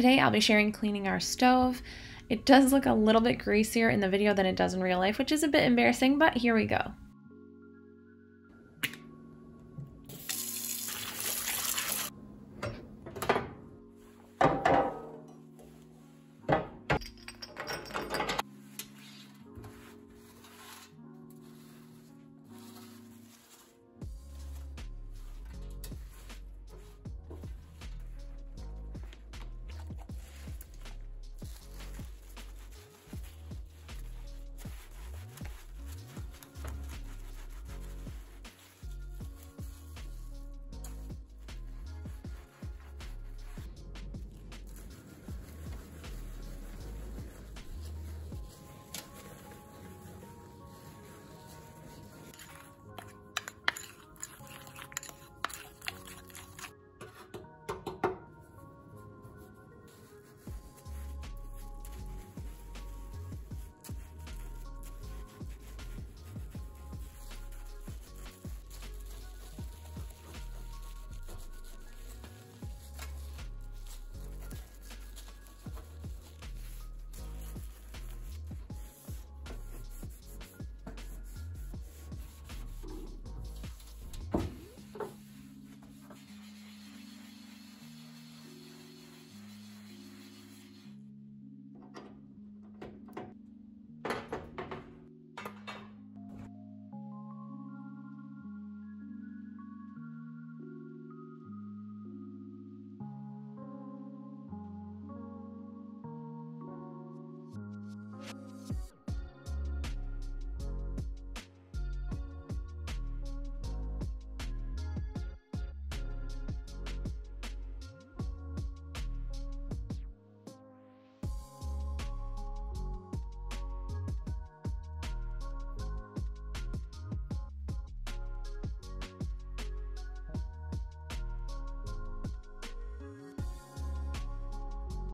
Today I'll be sharing cleaning our stove. It does look a little bit greasier in the video than it does in real life, which is a bit embarrassing, but here we go.